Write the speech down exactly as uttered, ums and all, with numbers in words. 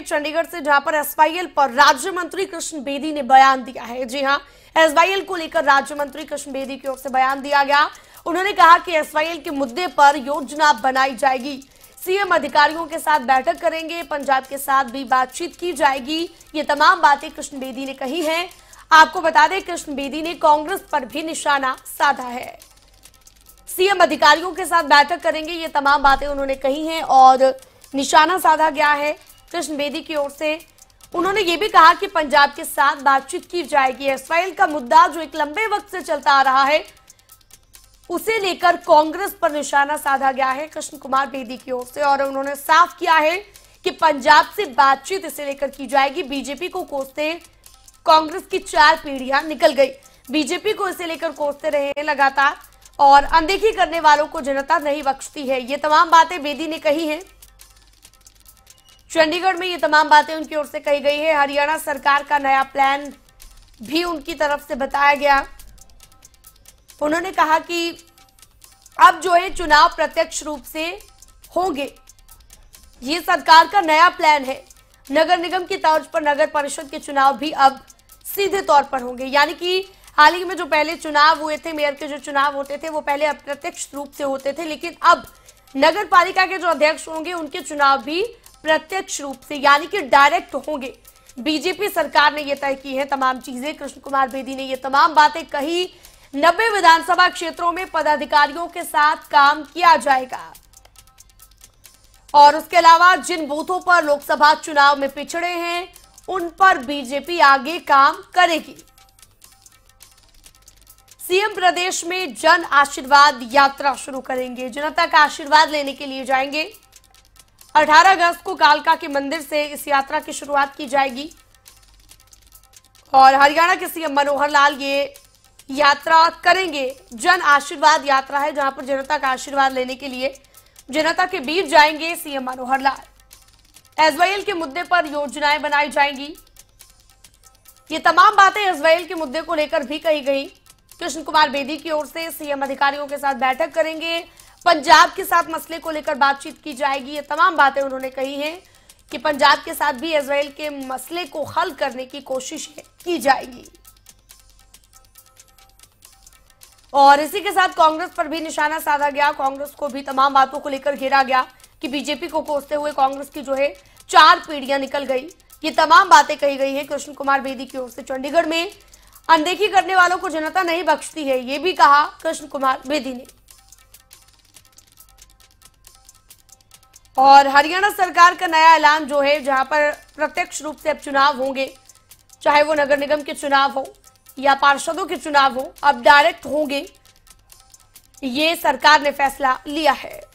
के चंडीगढ़ से जहां पर एसवाईएल पर राज्य मंत्री कृष्ण बेदी ने बयान दिया है। जी हां, एसवाईएल को लेकर राज्य मंत्री कृष्ण बेदी की ओर से बयान दिया गया। उन्होंने कहा कि एसवाईएल के मुद्दे पर योजना बनाई जाएगी, सीएम अधिकारियों के साथ बैठक करेंगे, पंजाब के साथ भी बातचीत की जाएगी। ये तमाम बातें कृष्ण बेदी ने कही है। आपको बता दें, कृष्ण बेदी ने कांग्रेस पर भी निशाना साधा है। सीएम अधिकारियों के साथ बैठक करेंगे, ये तमाम बातें उन्होंने कही हैं और निशाना साधा गया है कृष्ण बेदी की ओर से। उन्होंने ये भी कहा कि पंजाब के साथ बातचीत की जाएगी। एसवाईएल का मुद्दा जो एक लंबे वक्त से चलता आ रहा है, उसे लेकर कांग्रेस पर निशाना साधा गया है कृष्ण कुमार बेदी की ओर से। और उन्होंने साफ किया है कि पंजाब से बातचीत इसे लेकर की जाएगी। बीजेपी को कोसते कांग्रेस की चार पीढ़ियां निकल गई। बीजेपी को इसे लेकर कोसते रहे लगातार और अनदेखी करने वालों को जनता नहीं बख्शती है। ये तमाम बातें बेदी ने कही हैं। चंडीगढ़ में ये तमाम बातें उनकी ओर से कही गई है। हरियाणा सरकार का नया प्लान भी उनकी तरफ से बताया गया। उन्होंने कहा कि अब जो है चुनाव प्रत्यक्ष रूप से होंगे, ये सरकार का नया प्लान है। नगर निगम की तर्ज पर नगर परिषद के चुनाव भी अब सीधे तौर पर होंगे। यानी कि हाल ही में जो पहले चुनाव हुए थे, मेयर के जो चुनाव होते थे वो पहले अप्रत्यक्ष रूप से होते थे, लेकिन अब नगर पालिका के जो अध्यक्ष होंगे उनके चुनाव भी प्रत्यक्ष रूप से यानी कि डायरेक्ट होंगे। बीजेपी सरकार ने ये तय की है तमाम चीजें। कृष्ण कुमार बेदी ने ये तमाम बातें कही। नब्बे विधानसभा क्षेत्रों में पदाधिकारियों के साथ काम किया जाएगा और उसके अलावा जिन बूथों पर लोकसभा चुनाव में पिछड़े हैं उन पर बीजेपी आगे काम करेगी। सीएम प्रदेश में जन आशीर्वाद यात्रा शुरू करेंगे, जनता का आशीर्वाद लेने के लिए जाएंगे। अठारह अगस्त को कालका के मंदिर से इस यात्रा की शुरुआत की जाएगी और हरियाणा के सीएम मनोहर लाल ये यात्रा करेंगे। जन आशीर्वाद यात्रा है जहां पर जनता का आशीर्वाद लेने के लिए जनता के बीच जाएंगे सीएम मनोहर लाल। एसवाईएल के मुद्दे पर योजनाएं बनाई जाएंगी, ये तमाम बातें एसवाईएल के मुद्दे को लेकर भी कही गई। कृष्ण कुमार बेदी की ओर से सीएम अधिकारियों के साथ बैठक करेंगे, पंजाब के साथ मसले को लेकर बातचीत की जाएगी। ये तमाम बातें उन्होंने कही हैं कि पंजाब के साथ भी एसवाईएल के मसले को हल करने की कोशिश की जाएगी। और इसी के साथ कांग्रेस पर भी निशाना साधा गया। कांग्रेस को भी तमाम बातों को लेकर घेरा गया कि बीजेपी को कोसते हुए कांग्रेस की जो है चार पीढ़ियां निकल गई। ये तमाम बातें कही गई है कृष्ण कुमार बेदी की ओर से चंडीगढ़ में। अनदेखी करने वालों को जनता नहीं बख्शती है, ये भी कहा कृष्ण कुमार बेदी ने। और हरियाणा सरकार का नया ऐलान जो है, जहां पर प्रत्यक्ष रूप से अब चुनाव होंगे, चाहे वो नगर निगम के चुनाव हो या पार्षदों के चुनाव हो, अब डायरेक्ट होंगे। ये सरकार ने फैसला लिया है।